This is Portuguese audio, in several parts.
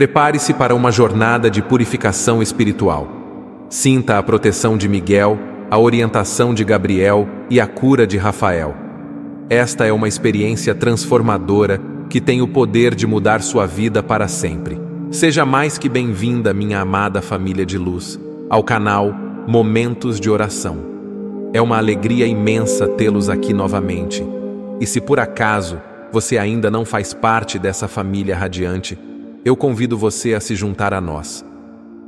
Prepare-se para uma jornada de purificação espiritual. Sinta a proteção de Miguel, a orientação de Gabriel e a cura de Rafael. Esta é uma experiência transformadora que tem o poder de mudar sua vida para sempre. Seja mais que bem-vinda, minha amada família de luz, ao canal Momentos de Oração. É uma alegria imensa tê-los aqui novamente. E se por acaso você ainda não faz parte dessa família radiante, eu convido você a se juntar a nós.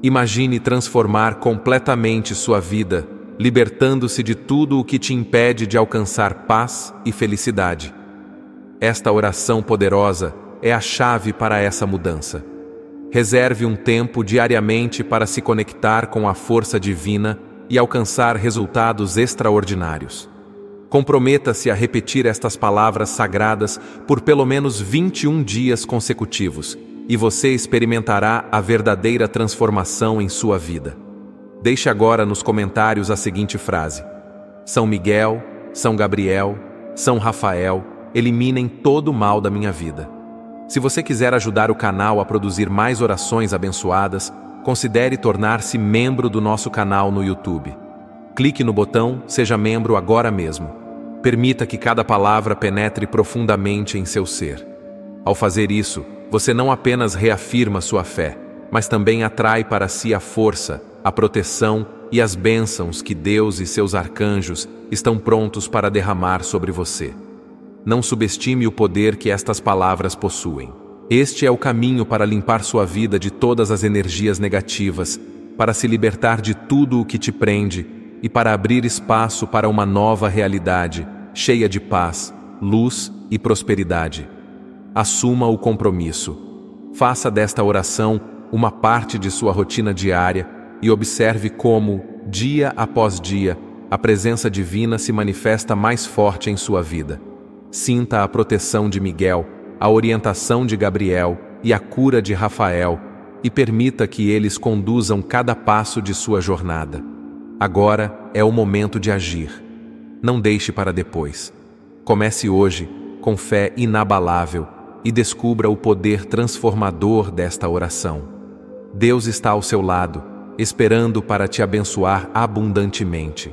Imagine transformar completamente sua vida, libertando-se de tudo o que te impede de alcançar paz e felicidade. Esta oração poderosa é a chave para essa mudança. Reserve um tempo diariamente para se conectar com a força divina e alcançar resultados extraordinários. Comprometa-se a repetir estas palavras sagradas por pelo menos 21 dias consecutivos e você experimentará a verdadeira transformação em sua vida. Deixe agora nos comentários a seguinte frase: São Miguel, São Gabriel, São Rafael, eliminem todo o mal da minha vida. Se você quiser ajudar o canal a produzir mais orações abençoadas, considere tornar-se membro do nosso canal no YouTube. Clique no botão Seja Membro agora mesmo. Permita que cada palavra penetre profundamente em seu ser. Ao fazer isso, você não apenas reafirma sua fé, mas também atrai para si a força, a proteção e as bênçãos que Deus e seus arcanjos estão prontos para derramar sobre você. Não subestime o poder que estas palavras possuem. Este é o caminho para limpar sua vida de todas as energias negativas, para se libertar de tudo o que te prende e para abrir espaço para uma nova realidade, cheia de paz, luz e prosperidade. Assuma o compromisso. Faça desta oração uma parte de sua rotina diária e observe como, dia após dia, a presença divina se manifesta mais forte em sua vida. Sinta a proteção de Miguel, a orientação de Gabriel e a cura de Rafael, e permita que eles conduzam cada passo de sua jornada. Agora é o momento de agir. Não deixe para depois. Comece hoje, com fé inabalável, e descubra o poder transformador desta oração. Deus está ao seu lado, esperando para te abençoar abundantemente.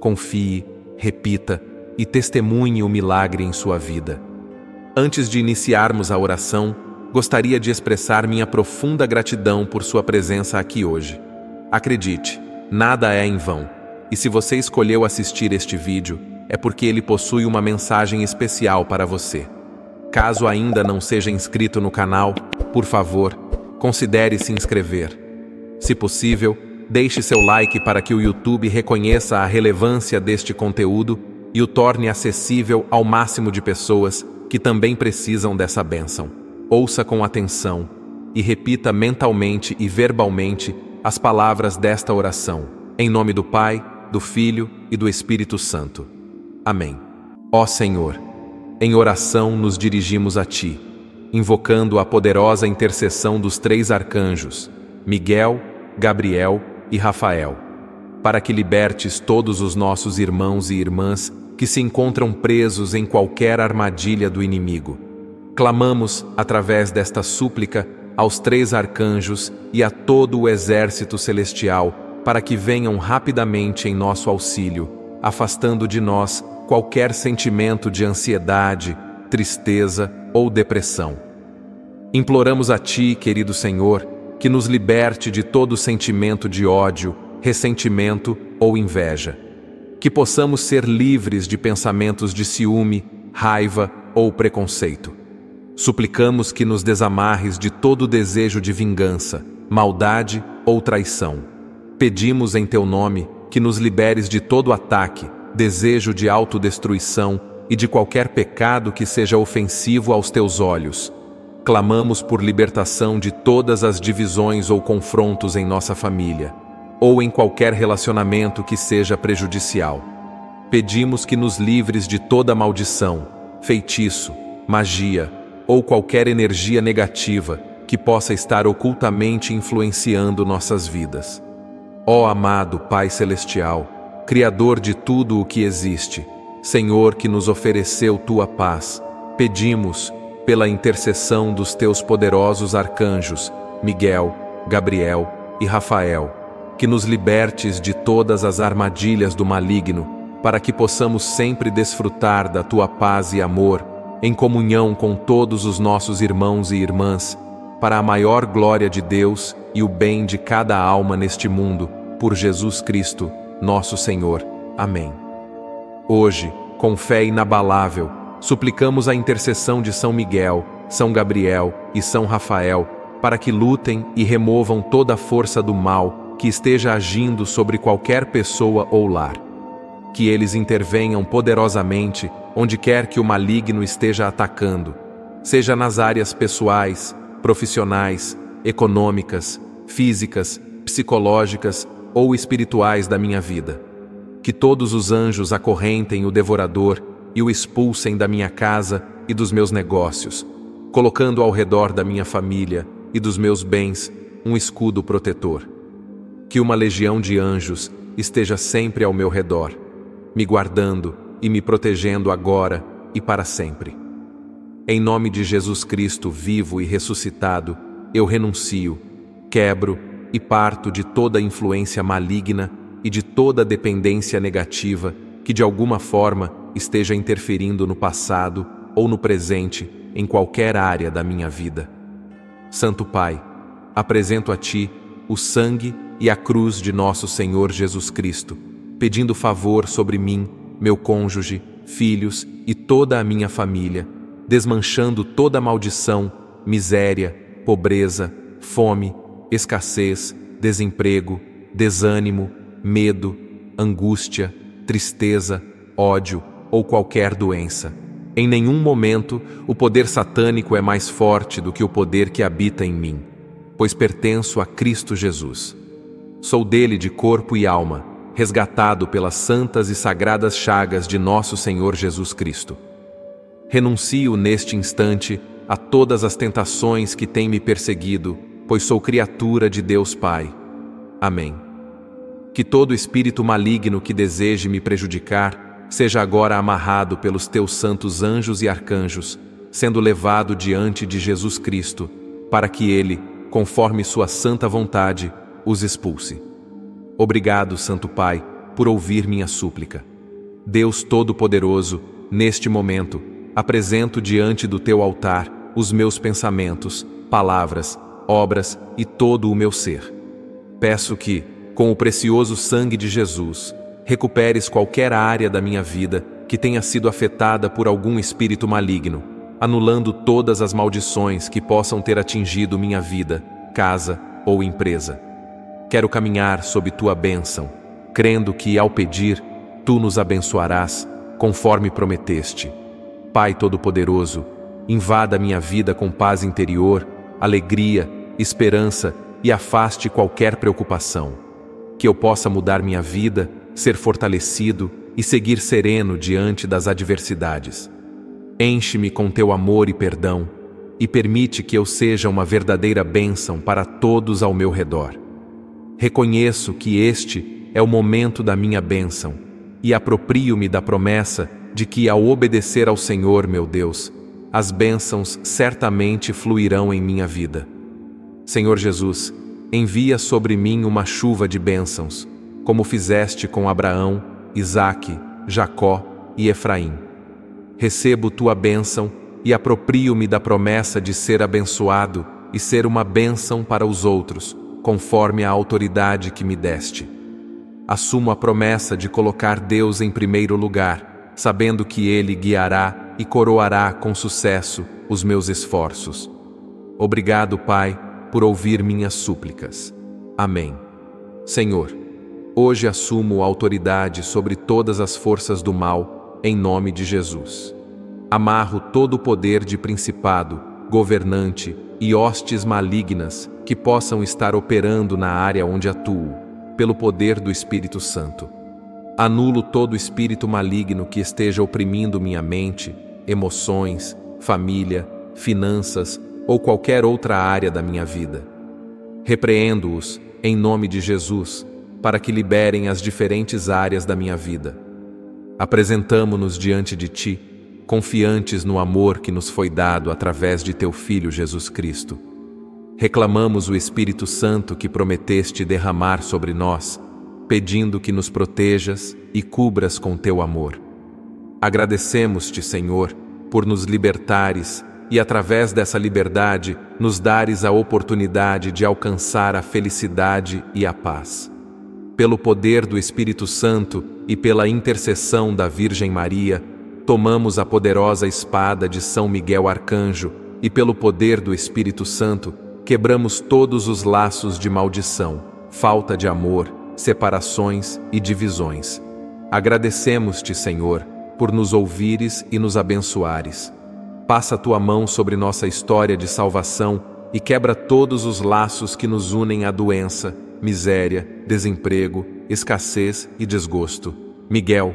Confie, repita e testemunhe o milagre em sua vida. Antes de iniciarmos a oração, gostaria de expressar minha profunda gratidão por sua presença aqui hoje. Acredite, nada é em vão, e se você escolheu assistir este vídeo, é porque ele possui uma mensagem especial para você. Caso ainda não seja inscrito no canal, por favor, considere se inscrever. Se possível, deixe seu like para que o YouTube reconheça a relevância deste conteúdo e o torne acessível ao máximo de pessoas que também precisam dessa bênção. Ouça com atenção e repita mentalmente e verbalmente as palavras desta oração, em nome do Pai, do Filho e do Espírito Santo. Amém. Ó Senhor, em oração nos dirigimos a Ti, invocando a poderosa intercessão dos três arcanjos, Miguel, Gabriel e Rafael, para que libertes todos os nossos irmãos e irmãs que se encontram presos em qualquer armadilha do inimigo. Clamamos, através desta súplica, aos três arcanjos e a todo o exército celestial, para que venham rapidamente em nosso auxílio, afastando de nós qualquer sentimento de ansiedade, tristeza ou depressão. Imploramos a Ti, querido Senhor, que nos liberte de todo sentimento de ódio, ressentimento ou inveja. Que possamos ser livres de pensamentos de ciúme, raiva ou preconceito. Suplicamos que nos desamarres de todo desejo de vingança, maldade ou traição. Pedimos em Teu nome que nos liberes de todo ataque, desejo de autodestruição e de qualquer pecado que seja ofensivo aos Teus olhos. Clamamos por libertação de todas as divisões ou confrontos em nossa família, ou em qualquer relacionamento que seja prejudicial. Pedimos que nos livres de toda maldição, feitiço, magia ou qualquer energia negativa que possa estar ocultamente influenciando nossas vidas. Ó amado Pai Celestial, Criador de tudo o que existe, Senhor que nos ofereceu Tua paz, pedimos, pela intercessão dos Teus poderosos arcanjos, Miguel, Gabriel e Rafael, que nos libertes de todas as armadilhas do maligno, para que possamos sempre desfrutar da Tua paz e amor, em comunhão com todos os nossos irmãos e irmãs, para a maior glória de Deus e o bem de cada alma neste mundo, por Jesus Cristo, nosso Senhor. Amém. Hoje, com fé inabalável, suplicamos a intercessão de São Miguel, São Gabriel e São Rafael, para que lutem e removam toda a força do mal que esteja agindo sobre qualquer pessoa ou lar. Que eles intervenham poderosamente onde quer que o maligno esteja atacando, seja nas áreas pessoais, profissionais, econômicas, físicas, psicológicas ou espirituais da minha vida. Que todos os anjos acorrentem o devorador e o expulsem da minha casa e dos meus negócios, colocando ao redor da minha família e dos meus bens um escudo protetor. Que uma legião de anjos esteja sempre ao meu redor, me guardando e me protegendo agora e para sempre. Em nome de Jesus Cristo vivo e ressuscitado, eu renuncio, quebro e parto de toda influência maligna e de toda dependência negativa que de alguma forma esteja interferindo no passado ou no presente em qualquer área da minha vida. Santo Pai, apresento a Ti o sangue e a cruz de nosso Senhor Jesus Cristo, pedindo favor sobre mim, meu cônjuge, filhos e toda a minha família, desmanchando toda maldição, miséria, pobreza, fome, escassez, desemprego, desânimo, medo, angústia, tristeza, ódio ou qualquer doença. Em nenhum momento o poder satânico é mais forte do que o poder que habita em mim, pois pertenço a Cristo Jesus. Sou dele de corpo e alma, resgatado pelas santas e sagradas chagas de nosso Senhor Jesus Cristo. Renuncio neste instante a todas as tentações que têm me perseguido, pois sou criatura de Deus Pai. Amém. Que todo espírito maligno que deseje me prejudicar seja agora amarrado pelos teus santos anjos e arcanjos, sendo levado diante de Jesus Cristo, para que ele, conforme sua santa vontade, os expulse. Obrigado, Santo Pai, por ouvir minha súplica. Deus Todo-Poderoso, neste momento, apresento diante do teu altar os meus pensamentos, palavras, obras e todo o meu ser. Peço que, com o precioso sangue de Jesus, recuperes qualquer área da minha vida que tenha sido afetada por algum espírito maligno, anulando todas as maldições que possam ter atingido minha vida, casa ou empresa. Quero caminhar sob tua bênção, crendo que, ao pedir, tu nos abençoarás, conforme prometeste. Pai Todo-Poderoso, invada minha vida com paz interior, alegria, esperança e afaste qualquer preocupação. Que eu possa mudar minha vida, ser fortalecido e seguir sereno diante das adversidades. Enche-me com teu amor e perdão, e permite que eu seja uma verdadeira bênção para todos ao meu redor. Reconheço que este é o momento da minha bênção, e aproprio-me da promessa de que, ao obedecer ao Senhor meu Deus, as bênçãos certamente fluirão em minha vida. Senhor Jesus, envia sobre mim uma chuva de bênçãos, como fizeste com Abraão, Isaque, Jacó e Efraim. Recebo tua bênção e aproprio-me da promessa de ser abençoado e ser uma bênção para os outros, conforme a autoridade que me deste. Assumo a promessa de colocar Deus em primeiro lugar, sabendo que Ele guiará e coroará com sucesso os meus esforços. Obrigado, Pai, por ouvir minhas súplicas. Amém. Senhor, hoje assumo autoridade sobre todas as forças do mal, em nome de Jesus. Amarro todo o poder de principado, governante e hostes malignas que possam estar operando na área onde atuo, pelo poder do Espírito Santo. Anulo todo espírito maligno que esteja oprimindo minha mente, emoções, família, finanças ou qualquer outra área da minha vida. Repreendo-os, em nome de Jesus, para que liberem as diferentes áreas da minha vida. Apresentamo-nos diante de Ti, confiantes no amor que nos foi dado através de Teu Filho Jesus Cristo. Reclamamos o Espírito Santo que prometeste derramar sobre nós, pedindo que nos protejas e cubras com teu amor. Agradecemos-te, Senhor, por nos libertares e, através dessa liberdade, nos dares a oportunidade de alcançar a felicidade e a paz. Pelo poder do Espírito Santo e pela intercessão da Virgem Maria, tomamos a poderosa espada de São Miguel Arcanjo e, pelo poder do Espírito Santo, quebramos todos os laços de maldição, falta de amor, separações e divisões. Agradecemos-te, Senhor, por nos ouvires e nos abençoares. Passa a tua mão sobre nossa história de salvação e quebra todos os laços que nos unem à doença, miséria, desemprego, escassez e desgosto. Miguel,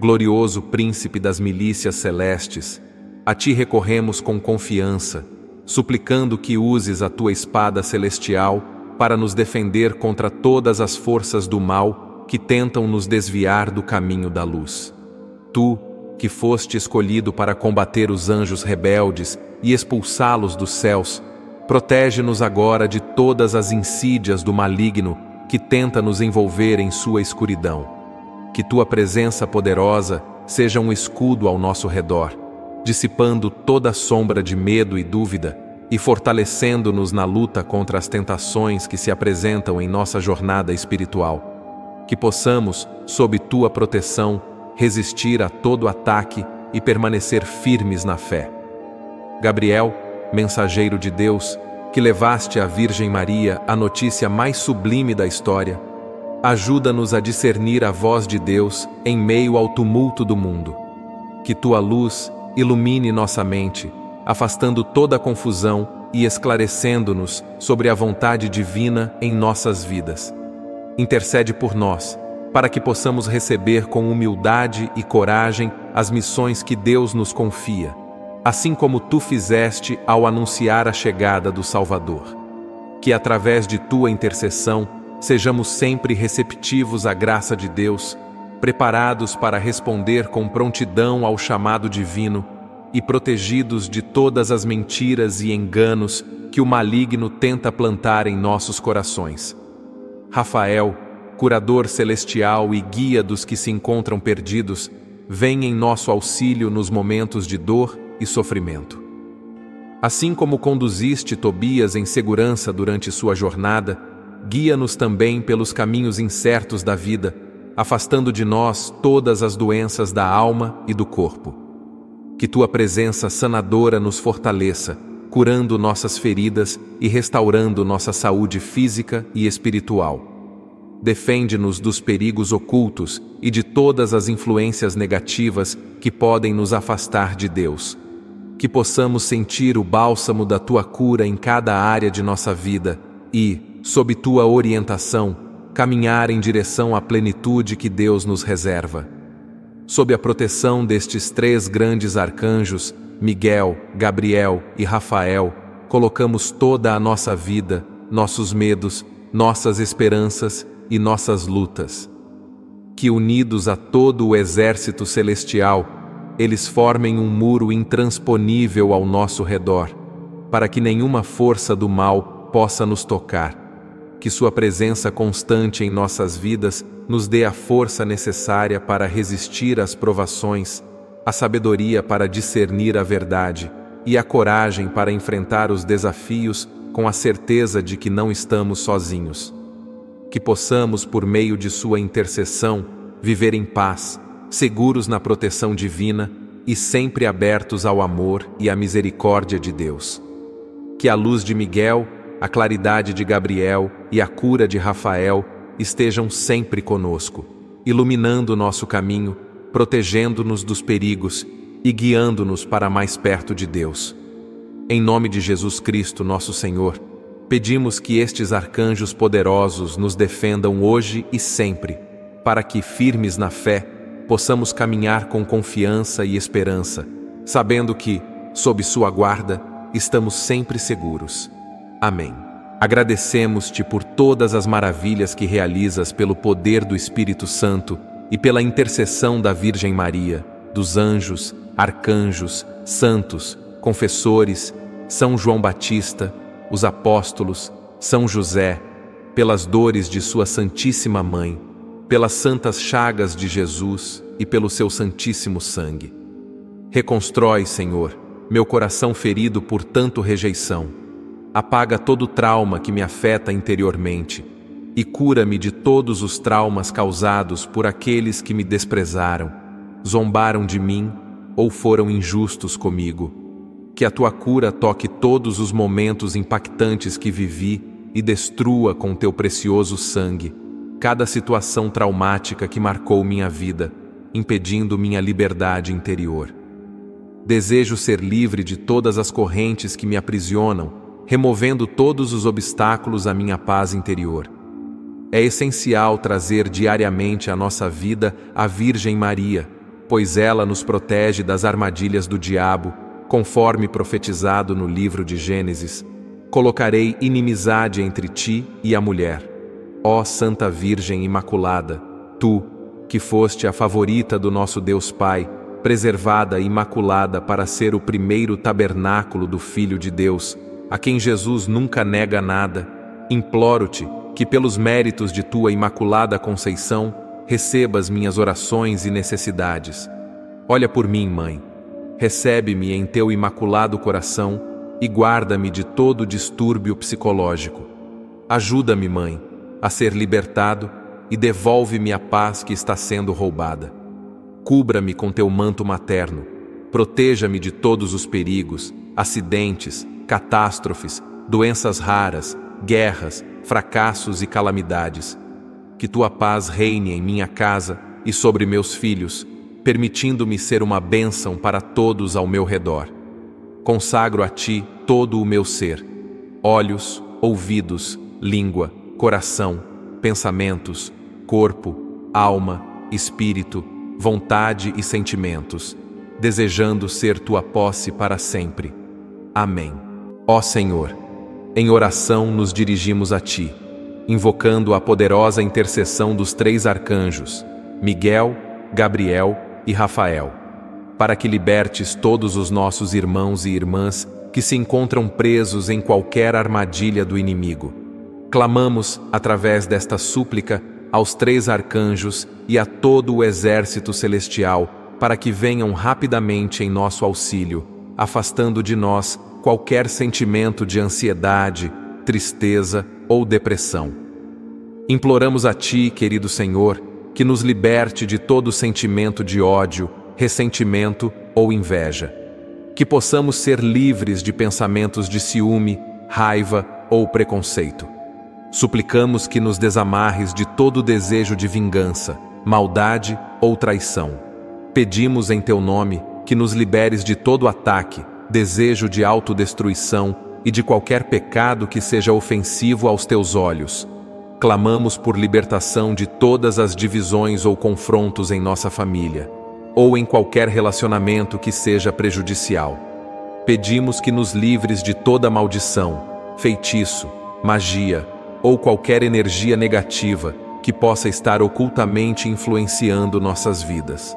glorioso príncipe das milícias celestes, a ti recorremos com confiança, suplicando que uses a tua espada celestial para nos defender contra todas as forças do mal que tentam nos desviar do caminho da luz. Tu, que foste escolhido para combater os anjos rebeldes e expulsá-los dos céus, protege-nos agora de todas as insídias do maligno que tenta nos envolver em sua escuridão. Que tua presença poderosa seja um escudo ao nosso redor, dissipando toda sombra de medo e dúvida e fortalecendo-nos na luta contra as tentações que se apresentam em nossa jornada espiritual. Que possamos, sob tua proteção, resistir a todo ataque e permanecer firmes na fé. Gabriel, mensageiro de Deus, que levaste à Virgem Maria a notícia mais sublime da história, ajuda-nos a discernir a voz de Deus em meio ao tumulto do mundo. Que tua luz ilumine nossa mente, afastando toda a confusão e esclarecendo-nos sobre a vontade divina em nossas vidas. Intercede por nós, para que possamos receber com humildade e coragem as missões que Deus nos confia, assim como tu fizeste ao anunciar a chegada do Salvador. Que através de tua intercessão sejamos sempre receptivos à graça de Deus, preparados para responder com prontidão ao chamado divino e protegidos de todas as mentiras e enganos que o maligno tenta plantar em nossos corações. Rafael, curador celestial e guia dos que se encontram perdidos, vem em nosso auxílio nos momentos de dor e sofrimento. Assim como conduziste Tobias em segurança durante sua jornada, guia-nos também pelos caminhos incertos da vida, afastando de nós todas as doenças da alma e do corpo. Que tua presença sanadora nos fortaleça, curando nossas feridas e restaurando nossa saúde física e espiritual. Defende-nos dos perigos ocultos e de todas as influências negativas que podem nos afastar de Deus. Que possamos sentir o bálsamo da tua cura em cada área de nossa vida e, sob tua orientação, caminhar em direção à plenitude que Deus nos reserva. Sob a proteção destes três grandes arcanjos, Miguel, Gabriel e Rafael, colocamos toda a nossa vida, nossos medos, nossas esperanças e nossas lutas. Que, unidos a todo o exército celestial, eles formem um muro intransponível ao nosso redor, para que nenhuma força do mal possa nos tocar. Que sua presença constante em nossas vidas nos dê a força necessária para resistir às provações, a sabedoria para discernir a verdade e a coragem para enfrentar os desafios com a certeza de que não estamos sozinhos. Que possamos, por meio de sua intercessão, viver em paz, seguros na proteção divina e sempre abertos ao amor e à misericórdia de Deus. Que a luz de Miguel, a claridade de Gabriel e a cura de Rafael estejam sempre conosco, iluminando nosso caminho, protegendo-nos dos perigos e guiando-nos para mais perto de Deus. Em nome de Jesus Cristo, nosso Senhor, pedimos que estes arcanjos poderosos nos defendam hoje e sempre, para que, firmes na fé, possamos caminhar com confiança e esperança, sabendo que, sob sua guarda, estamos sempre seguros. Amém. Agradecemos-te por todas as maravilhas que realizas pelo poder do Espírito Santo e pela intercessão da Virgem Maria, dos anjos, arcanjos, santos, confessores, São João Batista, os apóstolos, São José, pelas dores de sua Santíssima Mãe, pelas santas chagas de Jesus e pelo seu Santíssimo Sangue. Reconstrói, Senhor, meu coração ferido por tanto rejeição. Apaga todo o trauma que me afeta interiormente e cura-me de todos os traumas causados por aqueles que me desprezaram, zombaram de mim ou foram injustos comigo. Que a Tua cura toque todos os momentos impactantes que vivi e destrua com Teu precioso sangue cada situação traumática que marcou minha vida, impedindo minha liberdade interior. Desejo ser livre de todas as correntes que me aprisionam, removendo todos os obstáculos à minha paz interior. É essencial trazer diariamente à nossa vida a Virgem Maria, pois ela nos protege das armadilhas do diabo, conforme profetizado no livro de Gênesis. Colocarei inimizade entre ti e a mulher. Ó Santa Virgem Imaculada, tu, que foste a favorita do nosso Deus Pai, preservada e imaculada para ser o primeiro tabernáculo do Filho de Deus, a quem Jesus nunca nega nada, imploro-te que pelos méritos de tua Imaculada Conceição recebas minhas orações e necessidades. Olha por mim, Mãe. Recebe-me em teu imaculado coração e guarda-me de todo distúrbio psicológico. Ajuda-me, Mãe, a ser libertado e devolve-me a paz que está sendo roubada. Cubra-me com teu manto materno. Proteja-me de todos os perigos, acidentes, catástrofes, doenças raras, guerras, fracassos e calamidades. Que tua paz reine em minha casa e sobre meus filhos, permitindo-me ser uma bênção para todos ao meu redor. Consagro a ti todo o meu ser, olhos, ouvidos, língua, coração, pensamentos, corpo, alma, espírito, vontade e sentimentos, desejando ser tua posse para sempre. Amém. Ó Senhor, em oração nos dirigimos a Ti, invocando a poderosa intercessão dos três arcanjos, Miguel, Gabriel e Rafael, para que libertes todos os nossos irmãos e irmãs que se encontram presos em qualquer armadilha do inimigo. Clamamos, através desta súplica, aos três arcanjos e a todo o exército celestial, para que venham rapidamente em nosso auxílio, afastando de nós qualquer sentimento de ansiedade, tristeza ou depressão. Imploramos a Ti, querido Senhor, que nos liberte de todo sentimento de ódio, ressentimento ou inveja. Que possamos ser livres de pensamentos de ciúme, raiva ou preconceito. Suplicamos que nos desamarres de todo desejo de vingança, maldade ou traição. Pedimos em Teu nome que nos liberes de todo ataque, desejo de autodestruição e de qualquer pecado que seja ofensivo aos Teus olhos. Clamamos por libertação de todas as divisões ou confrontos em nossa família, ou em qualquer relacionamento que seja prejudicial. Pedimos que nos livres de toda maldição, feitiço, magia, ou qualquer energia negativa que possa estar ocultamente influenciando nossas vidas.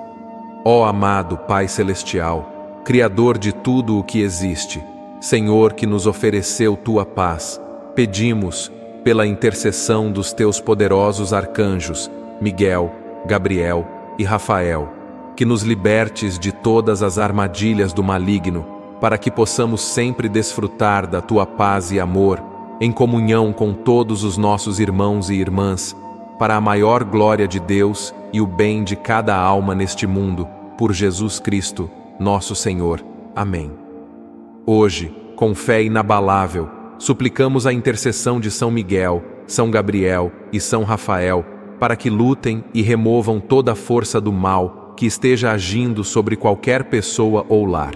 Ó amado Pai Celestial, Criador de tudo o que existe, Senhor que nos ofereceu Tua paz, pedimos, pela intercessão dos Teus poderosos arcanjos, Miguel, Gabriel e Rafael, que nos libertes de todas as armadilhas do maligno, para que possamos sempre desfrutar da Tua paz e amor, em comunhão com todos os nossos irmãos e irmãs, para a maior glória de Deus e o bem de cada alma neste mundo, por Jesus Cristo, nosso Senhor. Amém. Hoje, com fé inabalável, suplicamos a intercessão de São Miguel, São Gabriel e São Rafael, para que lutem e removam toda a força do mal que esteja agindo sobre qualquer pessoa ou lar.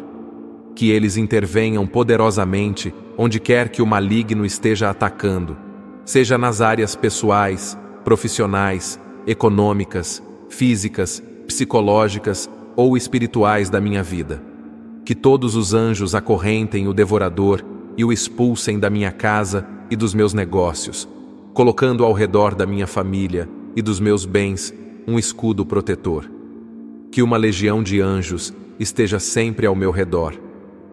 Que eles intervenham poderosamente onde quer que o maligno esteja atacando, seja nas áreas pessoais, profissionais, econômicas, físicas, psicológicas ou espirituais da minha vida. Que todos os anjos acorrentem o devorador e o expulsem da minha casa e dos meus negócios, colocando ao redor da minha família e dos meus bens um escudo protetor. Que uma legião de anjos esteja sempre ao meu redor,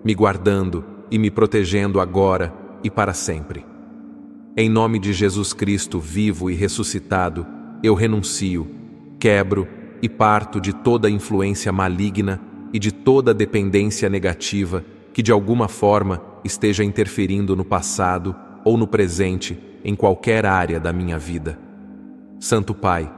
me guardando e me protegendo agora e para sempre. Em nome de Jesus Cristo vivo e ressuscitado, eu renuncio, quebro e parto de toda influência maligna e de toda dependência negativa que de alguma forma esteja interferindo no passado ou no presente em qualquer área da minha vida. Santo Pai,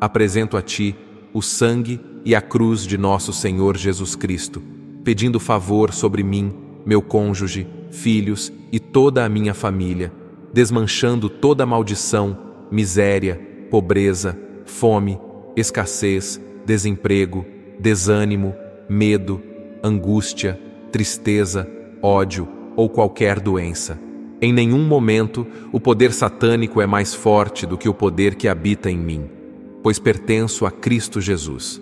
apresento a Ti o sangue e a cruz de nosso Senhor Jesus Cristo, pedindo favor sobre mim, meu cônjuge, filhos e toda a minha família, desmanchando toda maldição, miséria, pobreza, fome, escassez, desemprego, desânimo, medo, angústia, tristeza, ódio ou qualquer doença. Em nenhum momento o poder satânico é mais forte do que o poder que habita em mim, pois pertenço a Cristo Jesus.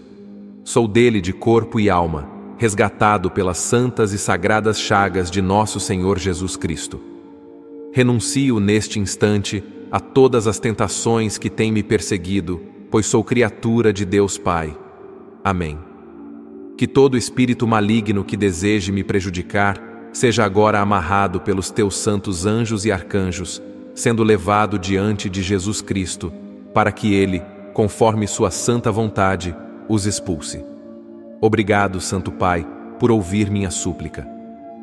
Sou dele de corpo e alma, resgatado pelas santas e sagradas chagas de nosso Senhor Jesus Cristo. Renuncio neste instante a todas as tentações que têm me perseguido, pois sou criatura de Deus Pai. Amém. Que todo espírito maligno que deseje me prejudicar seja agora amarrado pelos teus santos anjos e arcanjos, sendo levado diante de Jesus Cristo, para que ele, conforme sua santa vontade, os expulse. Obrigado, Santo Pai, por ouvir minha súplica.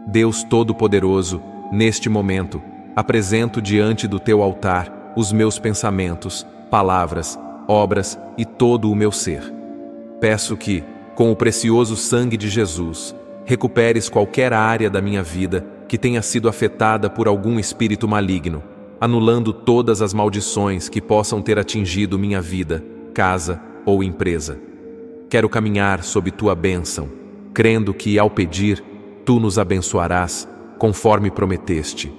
Deus Todo-Poderoso, neste momento, apresento diante do teu altar os meus pensamentos, palavras, obras e todo o meu ser. Peço que, com o precioso sangue de Jesus, recuperes qualquer área da minha vida que tenha sido afetada por algum espírito maligno, anulando todas as maldições que possam ter atingido minha vida, casa ou empresa. Quero caminhar sob tua bênção, crendo que, ao pedir, tu nos abençoarás, conforme prometeste.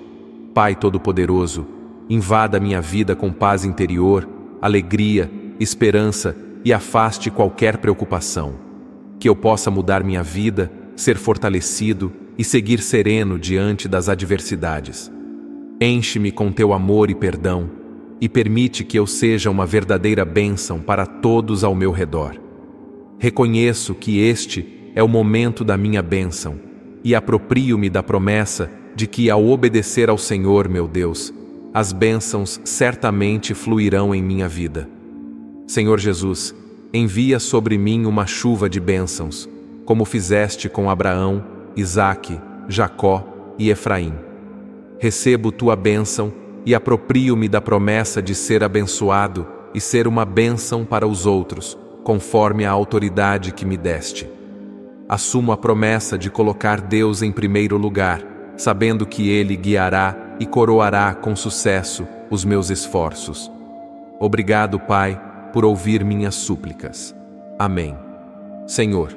Pai Todo-Poderoso, invada minha vida com paz interior, alegria, esperança e afaste qualquer preocupação. Que eu possa mudar minha vida, ser fortalecido e seguir sereno diante das adversidades. Enche-me com teu amor e perdão e permite que eu seja uma verdadeira bênção para todos ao meu redor. Reconheço que este é o momento da minha bênção e aproprio-me da promessa de que, ao obedecer ao Senhor meu Deus, as bênçãos certamente fluirão em minha vida. Senhor Jesus, envia sobre mim uma chuva de bênçãos, como fizeste com Abraão, Isaque, Jacó e Efraim. Recebo tua bênção e aproprio-me da promessa de ser abençoado e ser uma bênção para os outros, conforme a autoridade que me deste. Assumo a promessa de colocar Deus em primeiro lugar, sabendo que Ele guiará e coroará com sucesso os meus esforços. Obrigado, Pai, por ouvir minhas súplicas. Amém. Senhor,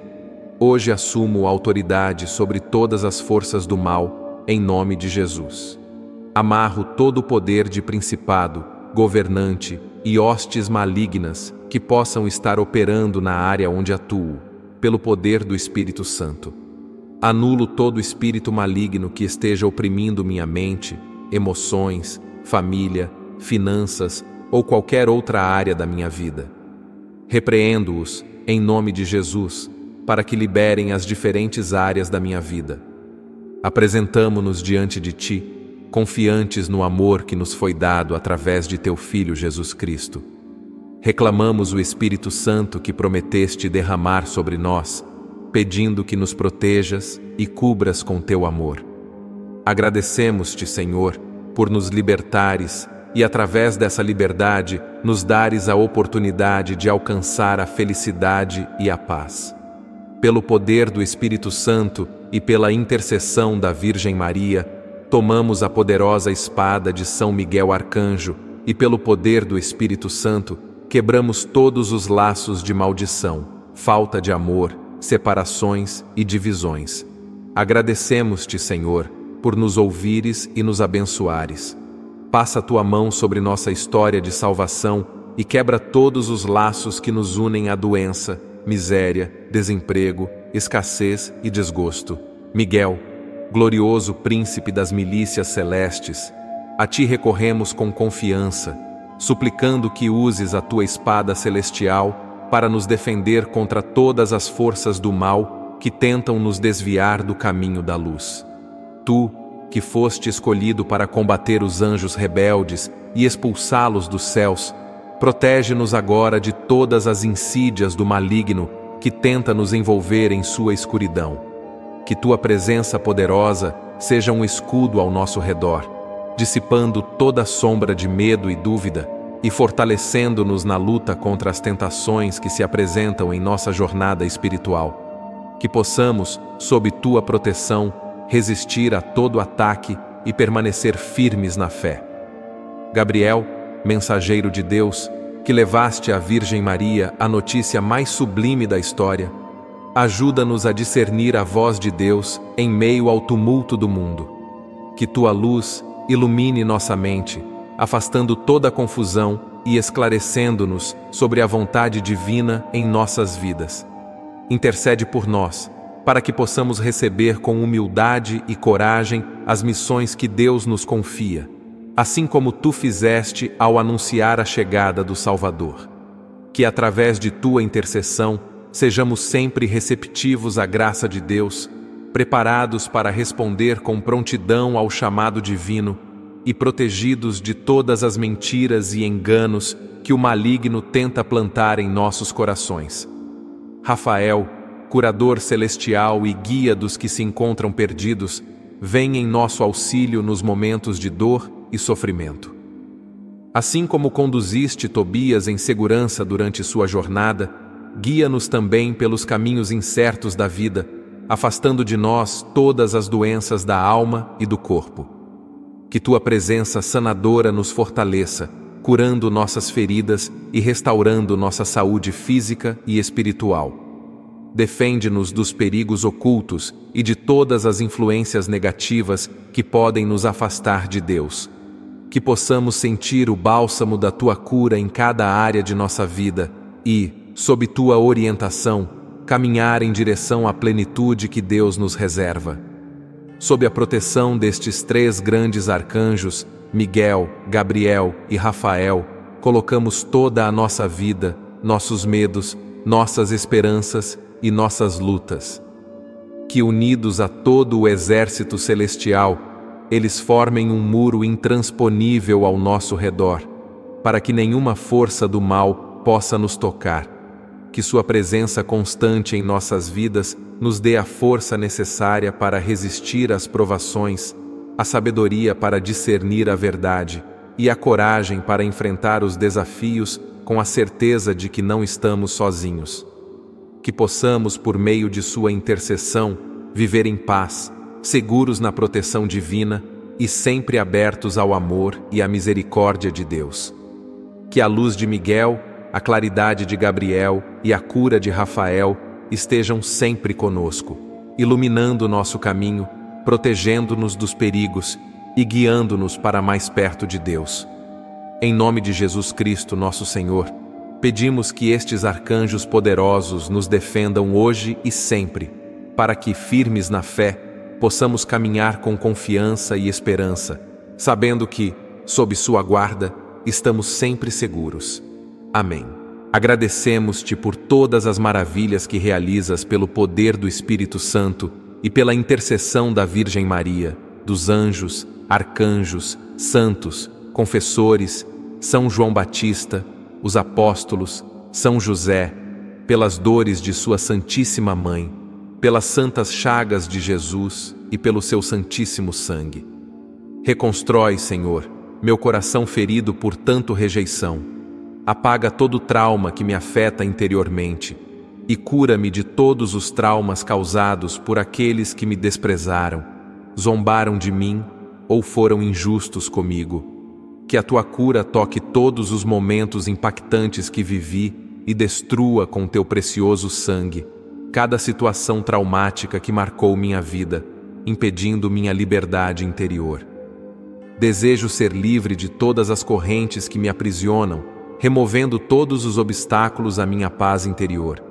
hoje assumo autoridade sobre todas as forças do mal, em nome de Jesus. Amarro todo o poder de principado, governante e hostes malignas que possam estar operando na área onde atuo, pelo poder do Espírito Santo. Anulo todo espírito maligno que esteja oprimindo minha mente, emoções, família, finanças ou qualquer outra área da minha vida. Repreendo-os, em nome de Jesus, para que liberem as diferentes áreas da minha vida. Apresentamo-nos diante de Ti, confiantes no amor que nos foi dado através de Teu Filho Jesus Cristo. Reclamamos o Espírito Santo que prometeste derramar sobre nós, pedindo que nos protejas e cubras com teu amor. Agradecemos-te, Senhor, por nos libertares e, através dessa liberdade, nos dares a oportunidade de alcançar a felicidade e a paz. Pelo poder do Espírito Santo e pela intercessão da Virgem Maria, tomamos a poderosa espada de São Miguel Arcanjo e, pelo poder do Espírito Santo, quebramos todos os laços de maldição, falta de amor, separações e divisões. Agradecemos-te, Senhor, por nos ouvires e nos abençoares. Passa a tua mão sobre nossa história de salvação e quebra todos os laços que nos unem à doença, miséria, desemprego, escassez e desgosto. Miguel, glorioso príncipe das milícias celestes, a ti recorremos com confiança, suplicando que uses a tua espada celestial para nos defender contra todas as forças do mal que tentam nos desviar do caminho da luz. Tu, que foste escolhido para combater os anjos rebeldes e expulsá-los dos céus, protege-nos agora de todas as insídias do maligno que tenta nos envolver em sua escuridão. Que tua presença poderosa seja um escudo ao nosso redor, dissipando toda sombra de medo e dúvida e fortalecendo-nos na luta contra as tentações que se apresentam em nossa jornada espiritual. Que possamos, sob tua proteção, resistir a todo ataque e permanecer firmes na fé. Gabriel, mensageiro de Deus, que levaste à Virgem Maria a notícia mais sublime da história, ajuda-nos a discernir a voz de Deus em meio ao tumulto do mundo. Que tua luz ilumine nossa mente, afastando toda a confusão e esclarecendo-nos sobre a vontade divina em nossas vidas. Intercede por nós, para que possamos receber com humildade e coragem as missões que Deus nos confia, assim como tu fizeste ao anunciar a chegada do Salvador. Que através de tua intercessão sejamos sempre receptivos à graça de Deus, preparados para responder com prontidão ao chamado divino e protegidos de todas as mentiras e enganos que o maligno tenta plantar em nossos corações. Rafael, curador celestial e guia dos que se encontram perdidos, vem em nosso auxílio nos momentos de dor e sofrimento. Assim como conduziste Tobias em segurança durante sua jornada, guia-nos também pelos caminhos incertos da vida, afastando de nós todas as doenças da alma e do corpo. Que tua presença sanadora nos fortaleça, curando nossas feridas e restaurando nossa saúde física e espiritual. Defende-nos dos perigos ocultos e de todas as influências negativas que podem nos afastar de Deus. Que possamos sentir o bálsamo da tua cura em cada área de nossa vida e, sob tua orientação, caminhar em direção à plenitude que Deus nos reserva. Sob a proteção destes três grandes arcanjos, Miguel, Gabriel e Rafael, colocamos toda a nossa vida, nossos medos, nossas esperanças e nossas lutas. Que, unidos a todo o exército celestial, eles formem um muro intransponível ao nosso redor, para que nenhuma força do mal possa nos tocar. Que sua presença constante em nossas vidas nos dê a força necessária para resistir às provações, a sabedoria para discernir a verdade e a coragem para enfrentar os desafios com a certeza de que não estamos sozinhos. Que possamos, por meio de sua intercessão, viver em paz, seguros na proteção divina e sempre abertos ao amor e à misericórdia de Deus. Que a luz de Miguel, a claridade de Gabriel e a cura de Rafael estejam sempre conosco, iluminando nosso caminho, protegendo-nos dos perigos e guiando-nos para mais perto de Deus. Em nome de Jesus Cristo, nosso Senhor, pedimos que estes arcanjos poderosos nos defendam hoje e sempre, para que, firmes na fé, possamos caminhar com confiança e esperança, sabendo que, sob sua guarda, estamos sempre seguros. Amém. Agradecemos-te por todas as maravilhas que realizas pelo poder do Espírito Santo e pela intercessão da Virgem Maria, dos anjos, arcanjos, santos, confessores, São João Batista, os apóstolos, São José, pelas dores de sua Santíssima Mãe, pelas santas chagas de Jesus e pelo seu Santíssimo Sangue. Reconstrói, Senhor, meu coração ferido por tanto rejeição. Apaga todo trauma que me afeta interiormente e cura-me de todos os traumas causados por aqueles que me desprezaram, zombaram de mim ou foram injustos comigo. Que a tua cura toque todos os momentos impactantes que vivi e destrua com teu precioso sangue cada situação traumática que marcou minha vida, impedindo minha liberdade interior. Desejo ser livre de todas as correntes que me aprisionam, removendo todos os obstáculos à minha paz interior.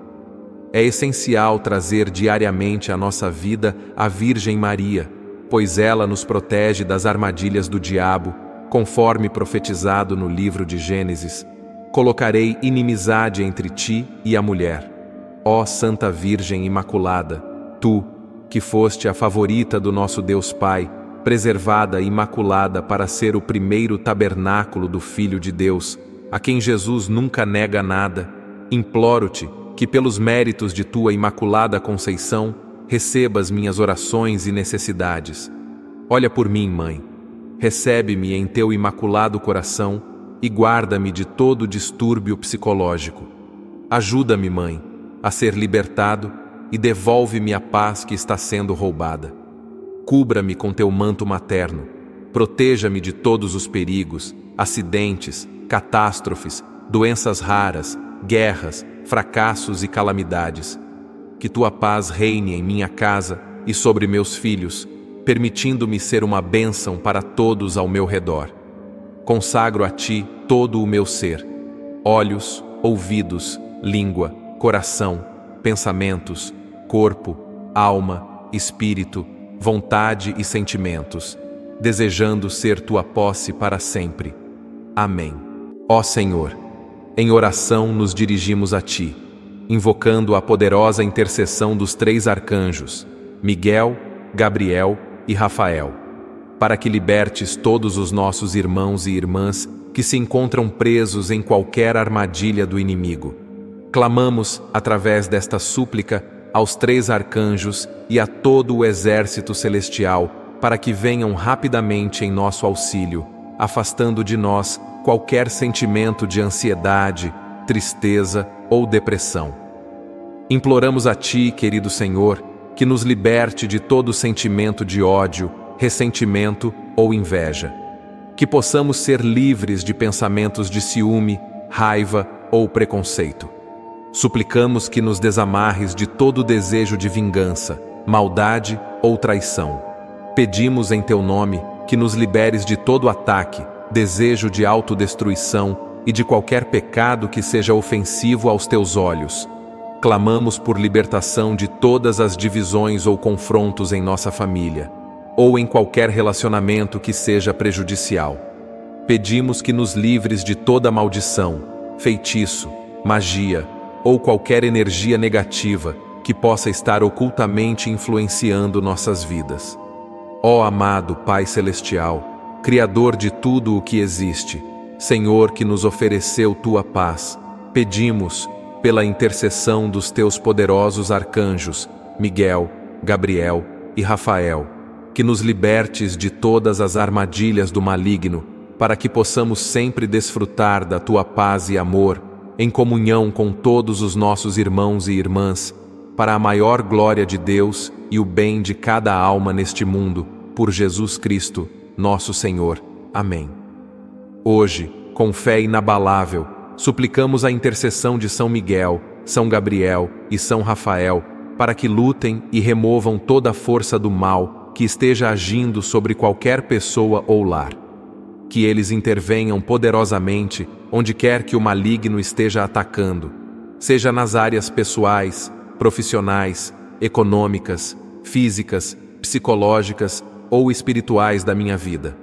É essencial trazer diariamente à nossa vida a Virgem Maria, pois ela nos protege das armadilhas do diabo, conforme profetizado no livro de Gênesis. Colocarei inimizade entre ti e a mulher. Ó Santa Virgem Imaculada, tu, que foste a favorita do nosso Deus Pai, preservada e imaculada para ser o primeiro tabernáculo do Filho de Deus, a quem Jesus nunca nega nada, imploro-te que pelos méritos de tua imaculada conceição recebas minhas orações e necessidades. Olha por mim, Mãe, recebe-me em teu imaculado coração e guarda-me de todo distúrbio psicológico. Ajuda-me, Mãe, a ser libertado e devolve-me a paz que está sendo roubada. Cubra-me com teu manto materno, proteja-me de todos os perigos, acidentes, catástrofes, doenças raras, guerras, fracassos e calamidades. Que tua paz reine em minha casa e sobre meus filhos, permitindo-me ser uma bênção para todos ao meu redor. Consagro a ti todo o meu ser, olhos, ouvidos, língua, coração, pensamentos, corpo, alma, espírito, vontade e sentimentos, desejando ser tua posse para sempre. Amém. Ó Senhor, em oração nos dirigimos a ti, invocando a poderosa intercessão dos três arcanjos, Miguel, Gabriel e Rafael, para que libertes todos os nossos irmãos e irmãs que se encontram presos em qualquer armadilha do inimigo. Clamamos, através desta súplica, aos três arcanjos e a todo o exército celestial, para que venham rapidamente em nosso auxílio, afastando de nós qualquer sentimento de ansiedade, tristeza ou depressão. Imploramos a ti, querido Senhor, que nos liberte de todo sentimento de ódio, ressentimento ou inveja. Que possamos ser livres de pensamentos de ciúme, raiva ou preconceito. Suplicamos que nos desamarres de todo desejo de vingança, maldade ou traição. Pedimos em teu nome que nos liberes de todo ataque, desejo de autodestruição e de qualquer pecado que seja ofensivo aos teus olhos. Clamamos por libertação de todas as divisões ou confrontos em nossa família, ou em qualquer relacionamento que seja prejudicial. Pedimos que nos livres de toda maldição, feitiço, magia ou qualquer energia negativa que possa estar ocultamente influenciando nossas vidas. Ó amado Pai Celestial, Criador de tudo o que existe, Senhor que nos ofereceu tua paz, pedimos, pela intercessão dos teus poderosos arcanjos, Miguel, Gabriel e Rafael, que nos libertes de todas as armadilhas do maligno, para que possamos sempre desfrutar da tua paz e amor, em comunhão com todos os nossos irmãos e irmãs, para a maior glória de Deus e o bem de cada alma neste mundo, por Jesus Cristo, nosso Senhor. Amém. Hoje, com fé inabalável, suplicamos a intercessão de São Miguel, São Gabriel e São Rafael, para que lutem e removam toda a força do mal que esteja agindo sobre qualquer pessoa ou lar. Que eles intervenham poderosamente onde quer que o maligno esteja atacando, seja nas áreas pessoais, profissionais, econômicas, físicas, psicológicas ou espirituais da minha vida.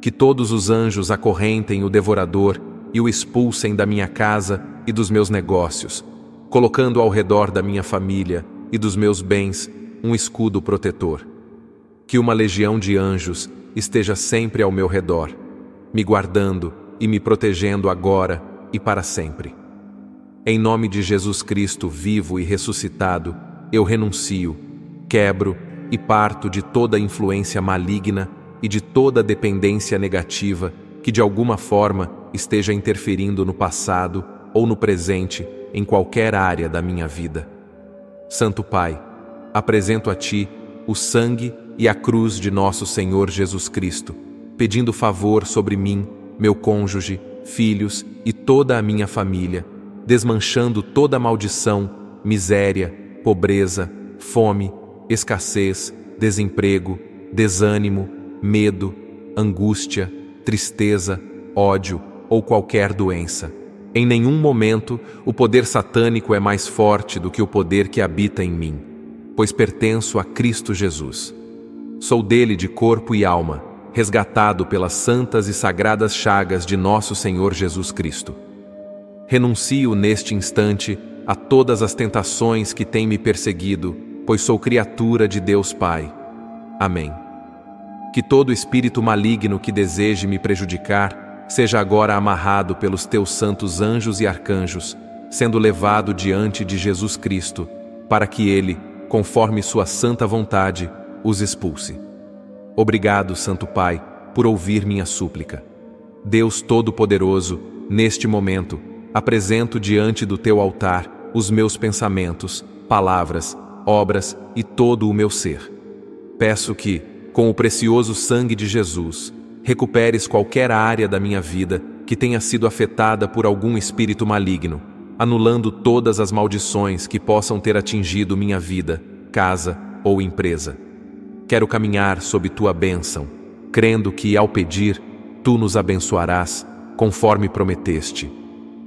Que todos os anjos acorrentem o devorador e o expulsem da minha casa e dos meus negócios, colocando ao redor da minha família e dos meus bens um escudo protetor. Que uma legião de anjos esteja sempre ao meu redor, me guardando e me protegendo agora e para sempre. Em nome de Jesus Cristo vivo e ressuscitado, eu renuncio, quebro e parto de toda influência maligna e de toda dependência negativa que de alguma forma esteja interferindo no passado ou no presente em qualquer área da minha vida. Santo Pai, apresento a Ti o sangue e a cruz de nosso Senhor Jesus Cristo, pedindo favor sobre mim, meu cônjuge, filhos e toda a minha família, desmanchando toda maldição, miséria, pobreza, fome, escassez, desemprego, desânimo, medo, angústia, tristeza, ódio ou qualquer doença. Em nenhum momento o poder satânico é mais forte do que o poder que habita em mim, pois pertenço a Cristo Jesus. Sou dele de corpo e alma, resgatado pelas santas e sagradas chagas de nosso Senhor Jesus Cristo. Renuncio neste instante a todas as tentações que têm me perseguido, pois sou criatura de Deus Pai. Amém. Que todo espírito maligno que deseje me prejudicar seja agora amarrado pelos teus santos anjos e arcanjos, sendo levado diante de Jesus Cristo, para que ele, conforme sua santa vontade, os expulse. Obrigado, Santo Pai, por ouvir minha súplica. Deus Todo-Poderoso, neste momento, apresento diante do teu altar os meus pensamentos, palavras, obras e todo o meu ser. Peço que, com o precioso sangue de Jesus, recuperes qualquer área da minha vida que tenha sido afetada por algum espírito maligno, anulando todas as maldições que possam ter atingido minha vida, casa ou empresa. Quero caminhar sob tua bênção, crendo que, ao pedir, tu nos abençoarás, conforme prometeste.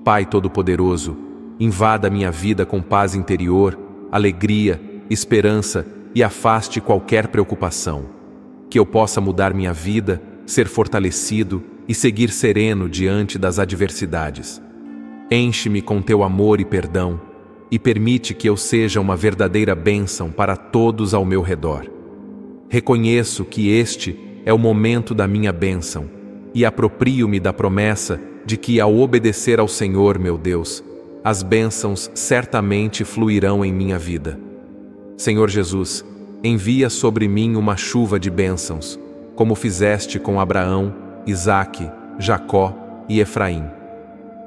Pai Todo-Poderoso, invada minha vida com paz interior, alegria, esperança e afaste qualquer preocupação. Que eu possa mudar minha vida, ser fortalecido e seguir sereno diante das adversidades. Enche-me com teu amor e perdão, e permite que eu seja uma verdadeira bênção para todos ao meu redor. Reconheço que este é o momento da minha bênção, e aproprio-me da promessa de que, ao obedecer ao Senhor meu Deus, as bênçãos certamente fluirão em minha vida. Senhor Jesus, envia sobre mim uma chuva de bênçãos, como fizeste com Abraão, Isaque, Jacó e Efraim.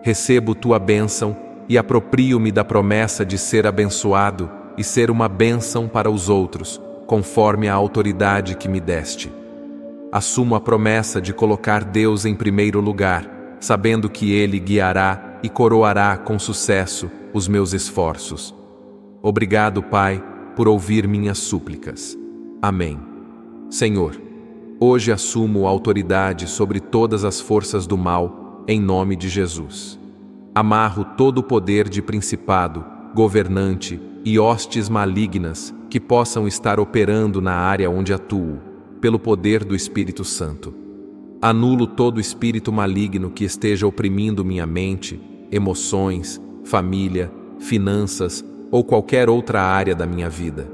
Recebo tua bênção e aproprio-me da promessa de ser abençoado e ser uma bênção para os outros, conforme a autoridade que me deste. Assumo a promessa de colocar Deus em primeiro lugar, sabendo que Ele guiará e coroará com sucesso os meus esforços. Obrigado, Pai, por ouvir minhas súplicas. Amém. Senhor, hoje assumo autoridade sobre todas as forças do mal, em nome de Jesus. Amarro todo o poder de principado, governante e hostes malignas que possam estar operando na área onde atuo, pelo poder do Espírito Santo. Anulo todo espírito maligno que esteja oprimindo minha mente, emoções, família, finanças, ou qualquer outra área da minha vida.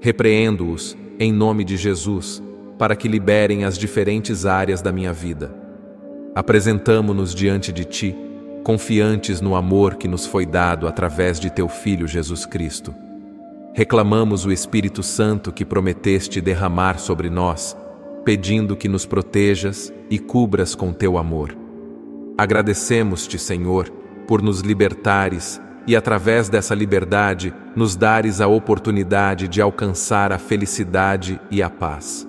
Repreendo-os, em nome de Jesus, para que liberem as diferentes áreas da minha vida. Apresentamo-nos diante de Ti, confiantes no amor que nos foi dado através de Teu Filho Jesus Cristo. Reclamamos o Espírito Santo que prometeste derramar sobre nós, pedindo que nos protejas e cubras com Teu amor. Agradecemos-Te, Senhor, por nos libertares e, através dessa liberdade, nos dares a oportunidade de alcançar a felicidade e a paz.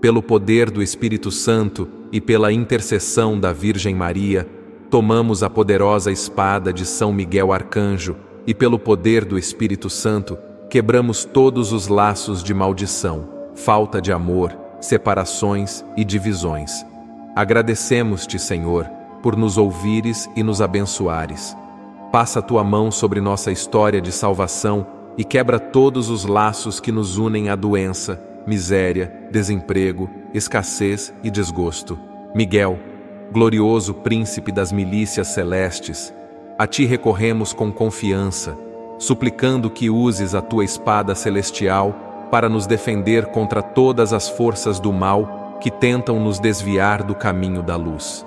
Pelo poder do Espírito Santo e pela intercessão da Virgem Maria, tomamos a poderosa espada de São Miguel Arcanjo e, pelo poder do Espírito Santo, quebramos todos os laços de maldição, falta de amor, separações e divisões. Agradecemos-te, Senhor, por nos ouvires e nos abençoares. Passa a tua mão sobre nossa história de salvação e quebra todos os laços que nos unem à doença, miséria, desemprego, escassez e desgosto. Miguel, glorioso príncipe das milícias celestes, a ti recorremos com confiança, suplicando que uses a tua espada celestial para nos defender contra todas as forças do mal que tentam nos desviar do caminho da luz.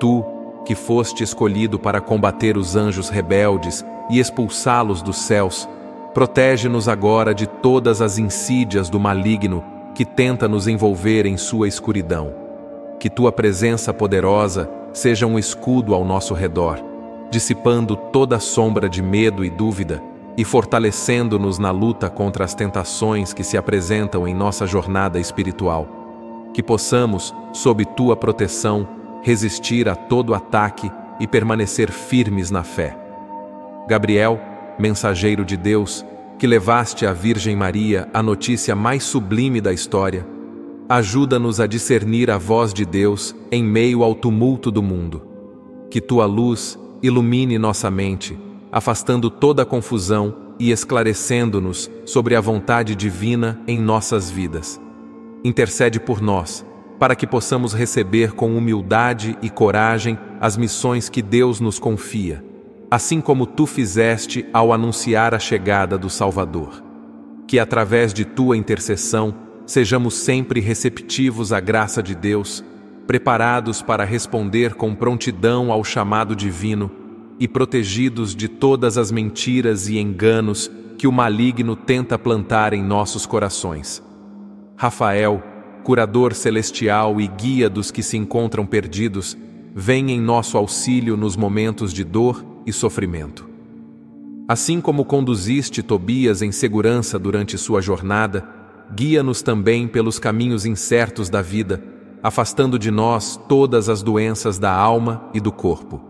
Tu, que foste escolhido para combater os anjos rebeldes e expulsá-los dos céus, protege-nos agora de todas as insídias do maligno que tenta nos envolver em sua escuridão. Que tua presença poderosa seja um escudo ao nosso redor, dissipando toda a sombra de medo e dúvida e fortalecendo-nos na luta contra as tentações que se apresentam em nossa jornada espiritual. Que possamos, sob tua proteção, resistir a todo ataque e permanecer firmes na fé. Gabriel, mensageiro de Deus, que levaste à Virgem Maria a notícia mais sublime da história, ajuda-nos a discernir a voz de Deus em meio ao tumulto do mundo. Que tua luz ilumine nossa mente, afastando toda a confusão e esclarecendo-nos sobre a vontade divina em nossas vidas. Intercede por nós, para que possamos receber com humildade e coragem as missões que Deus nos confia, assim como tu fizeste ao anunciar a chegada do Salvador. Que, através de tua intercessão, sejamos sempre receptivos à graça de Deus, preparados para responder com prontidão ao chamado divino e protegidos de todas as mentiras e enganos que o maligno tenta plantar em nossos corações. Rafael, curador celestial e guia dos que se encontram perdidos, vem em nosso auxílio nos momentos de dor e sofrimento. Assim como conduziste Tobias em segurança durante sua jornada, guia-nos também pelos caminhos incertos da vida, afastando de nós todas as doenças da alma e do corpo.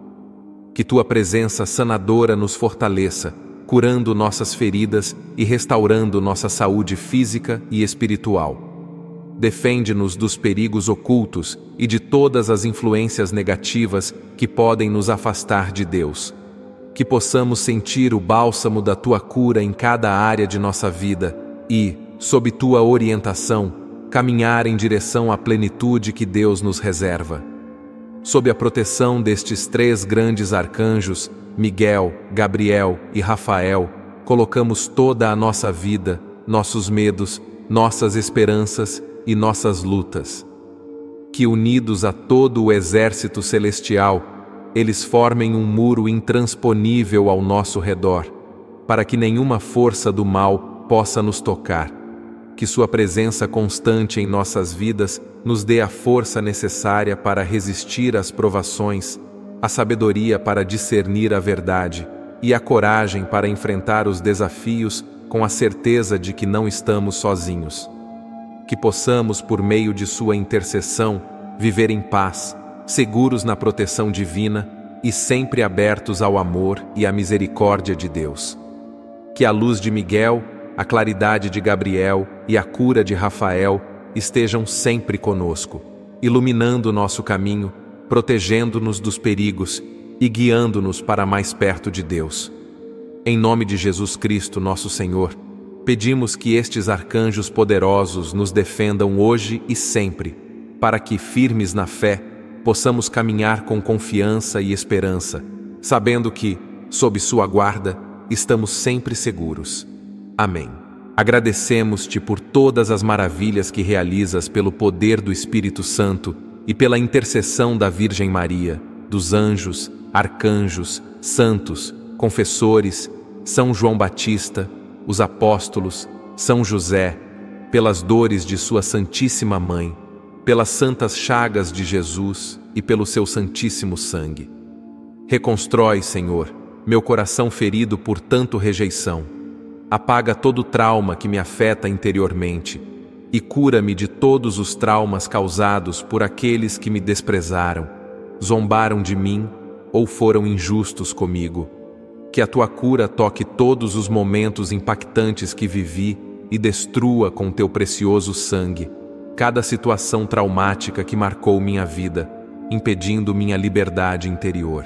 Que tua presença sanadora nos fortaleça, curando nossas feridas e restaurando nossa saúde física e espiritual. Defende-nos dos perigos ocultos e de todas as influências negativas que podem nos afastar de Deus. Que possamos sentir o bálsamo da tua cura em cada área de nossa vida e, sob tua orientação, caminhar em direção à plenitude que Deus nos reserva. Sob a proteção destes três grandes arcanjos, Miguel, Gabriel e Rafael, colocamos toda a nossa vida, nossos medos, nossas esperanças e nossas lutas. Que, unidos a todo o exército celestial, eles formem um muro intransponível ao nosso redor, para que nenhuma força do mal possa nos tocar. Que sua presença constante em nossas vidas nos dê a força necessária para resistir às provações, a sabedoria para discernir a verdade e a coragem para enfrentar os desafios com a certeza de que não estamos sozinhos. Que possamos, por meio de sua intercessão, viver em paz, seguros na proteção divina e sempre abertos ao amor e à misericórdia de Deus. Que a luz de Miguel, a claridade de Gabriel e a cura de Rafael estejam sempre conosco, iluminando nosso caminho, protegendo-nos dos perigos e guiando-nos para mais perto de Deus. Em nome de Jesus Cristo, nosso Senhor, pedimos que estes arcanjos poderosos nos defendam hoje e sempre, para que, firmes na fé, possamos caminhar com confiança e esperança, sabendo que, sob sua guarda, estamos sempre seguros. Amém. Agradecemos-te por todas as maravilhas que realizas pelo poder do Espírito Santo e pela intercessão da Virgem Maria, dos anjos, arcanjos, santos, confessores, São João Batista, os apóstolos, São José, pelas dores de sua Santíssima Mãe, pelas santas chagas de Jesus e pelo seu Santíssimo Sangue. Reconstrói, Senhor, meu coração ferido por tanto rejeição. Apaga todo trauma que me afeta interiormente e cura-me de todos os traumas causados por aqueles que me desprezaram, zombaram de mim ou foram injustos comigo. Que a tua cura toque todos os momentos impactantes que vivi e destrua com teu precioso sangue cada situação traumática que marcou minha vida, impedindo minha liberdade interior.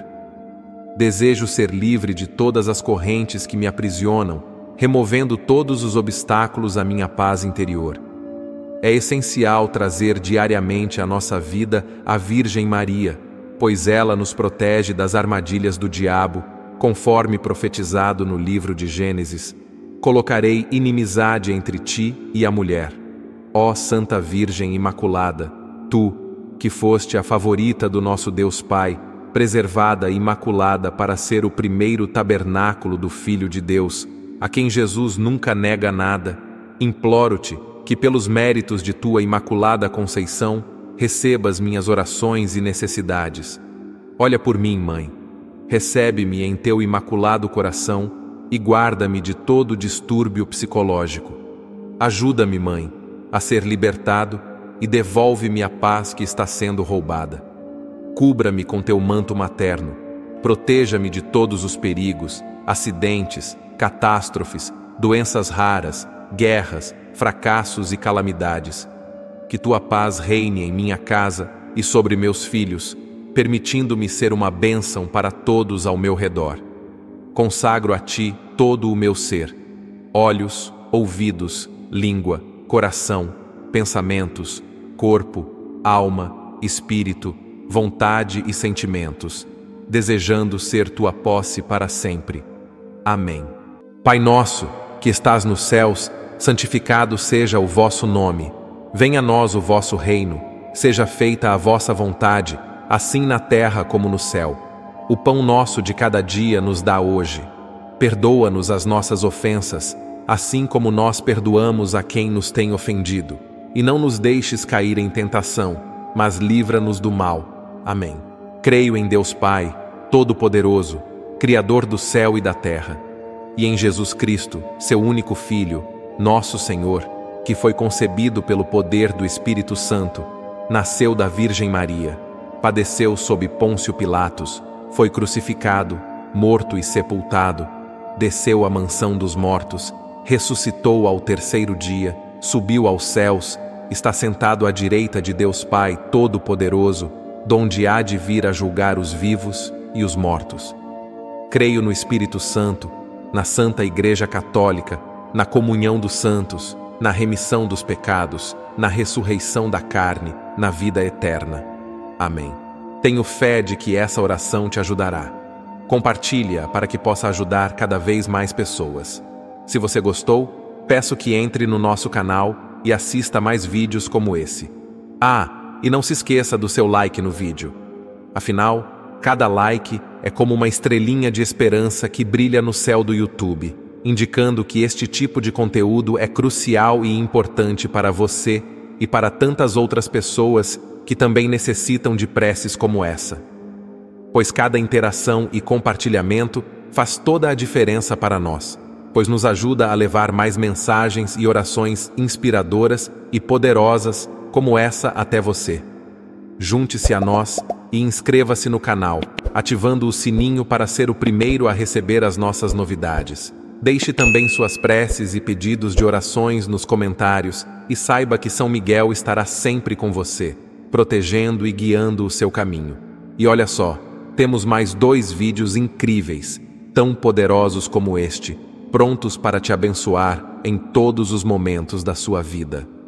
Desejo ser livre de todas as correntes que me aprisionam, removendo todos os obstáculos à minha paz interior. É essencial trazer diariamente à nossa vida a Virgem Maria, pois ela nos protege das armadilhas do diabo, conforme profetizado no livro de Gênesis. Colocarei inimizade entre ti e a mulher. Ó Santa Virgem Imaculada, tu, que foste a favorita do nosso Deus Pai, preservada e imaculada para ser o primeiro tabernáculo do Filho de Deus, a quem Jesus nunca nega nada, imploro-te que pelos méritos de tua Imaculada Conceição recebas minhas orações e necessidades. Olha por mim, Mãe, recebe-me em teu imaculado coração e guarda-me de todo distúrbio psicológico. Ajuda-me, Mãe, a ser libertado e devolve-me a paz que está sendo roubada. Cubra-me com teu manto materno, proteja-me de todos os perigos, acidentes, catástrofes, doenças raras, guerras, fracassos e calamidades. Que tua paz reine em minha casa e sobre meus filhos, permitindo-me ser uma bênção para todos ao meu redor. Consagro a ti todo o meu ser, olhos, ouvidos, língua, coração, pensamentos, corpo, alma, espírito, vontade e sentimentos, desejando ser tua posse para sempre. Amém. Pai nosso, que estás nos céus, santificado seja o vosso nome. Venha a nós o vosso reino, seja feita a vossa vontade, assim na terra como no céu. O pão nosso de cada dia nos dá hoje. Perdoa-nos as nossas ofensas, assim como nós perdoamos a quem nos tem ofendido. E não nos deixes cair em tentação, mas livra-nos do mal. Amém. Creio em Deus Pai, Todo-Poderoso, Criador do céu e da terra, e em Jesus Cristo, seu único Filho, nosso Senhor, que foi concebido pelo poder do Espírito Santo, nasceu da Virgem Maria, padeceu sob Pôncio Pilatos, foi crucificado, morto e sepultado, desceu à mansão dos mortos, ressuscitou ao terceiro dia, subiu aos céus, está sentado à direita de Deus Pai Todo-Poderoso, donde há de vir a julgar os vivos e os mortos. Creio no Espírito Santo, na Santa Igreja Católica, na comunhão dos santos, na remissão dos pecados, na ressurreição da carne, na vida eterna. Amém. Tenho fé de que essa oração te ajudará. Compartilhe-a para que possa ajudar cada vez mais pessoas. Se você gostou, peço que entre no nosso canal e assista mais vídeos como esse. Ah, e não se esqueça do seu like no vídeo. Afinal, cada like é como uma estrelinha de esperança que brilha no céu do YouTube, indicando que este tipo de conteúdo é crucial e importante para você e para tantas outras pessoas que também necessitam de preces como essa. Pois cada interação e compartilhamento faz toda a diferença para nós, pois nos ajuda a levar mais mensagens e orações inspiradoras e poderosas como essa até você. Junte-se a nós e inscreva-se no canal, ativando o sininho para ser o primeiro a receber as nossas novidades. Deixe também suas preces e pedidos de orações nos comentários e saiba que São Miguel estará sempre com você, protegendo e guiando o seu caminho. E olha só, temos mais 2 vídeos incríveis, tão poderosos como este, prontos para te abençoar em todos os momentos da sua vida.